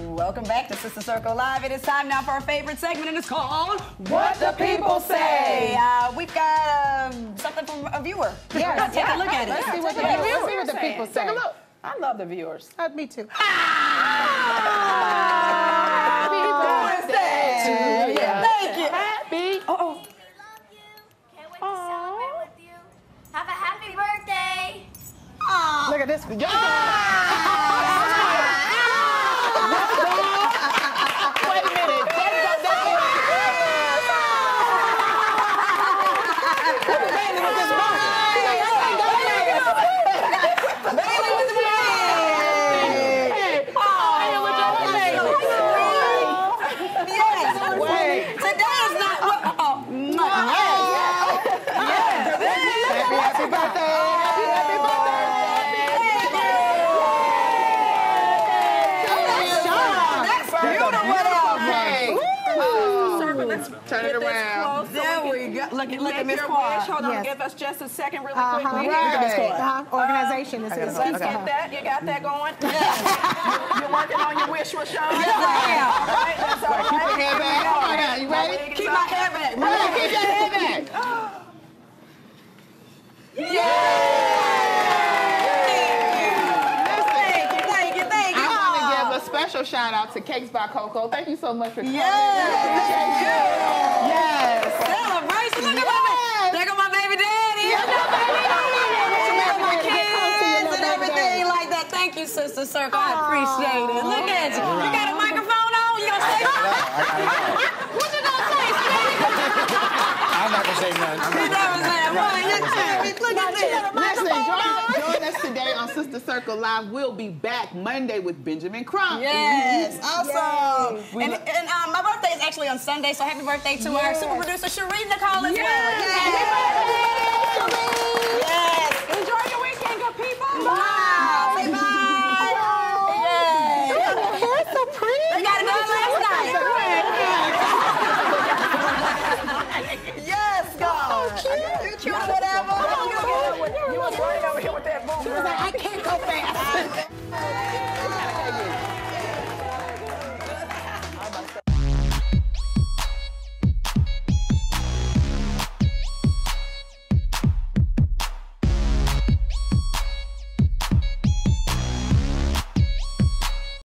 Welcome back to Sister Circle Live. It is time now for our favorite segment, and it's called What the People Say. We've got something from a viewer. Yes. Take a look at it. Let's see what the people say. Take a look. I love the viewers. Me too. Happy birthday to you. Thank you. Happy. Uh-oh. Can't wait to celebrate with you. Have a happy birthday. Aww. Look at this. Turn it around. There we go. Look at Miss Quad. Hold on, give us just a second really quickly. Look at Miss Quad. Organization is good. Let's get that. You got that going? Yeah. You're working on your wish, Rashan? Yes, I am. All right, that's all right. Keep your head back. Come on now, you ready? Keep my head back. Keep your head back. Yay! Special shout out to Cakes by Coco. Thank you so much for coming. Yes. Celebration. Look at my baby. Look at my baby daddy. Look at my baby daddy. My kids and everything like that. Thank you, Sister Circle. I appreciate it. Look at you. You got a microphone on? You gonna say something? What you gonna say, Steve? I'm not gonna say nothing. You never said one. Look at this. You got a microphone on? Us today on Sister Circle Live. We'll be back Monday with Benjamin Crump. Yes, awesome. And my birthday is actually on Sunday, so happy birthday to our super producer Sheree Nicole as well. Yes. Enjoy your weekend, good people. Wow. Say bye. Yay. Your hair's so pretty. We got it done last night. Yes, God. So cute. Whatever. You was worried over here with that boom. She was like, I can't go fast.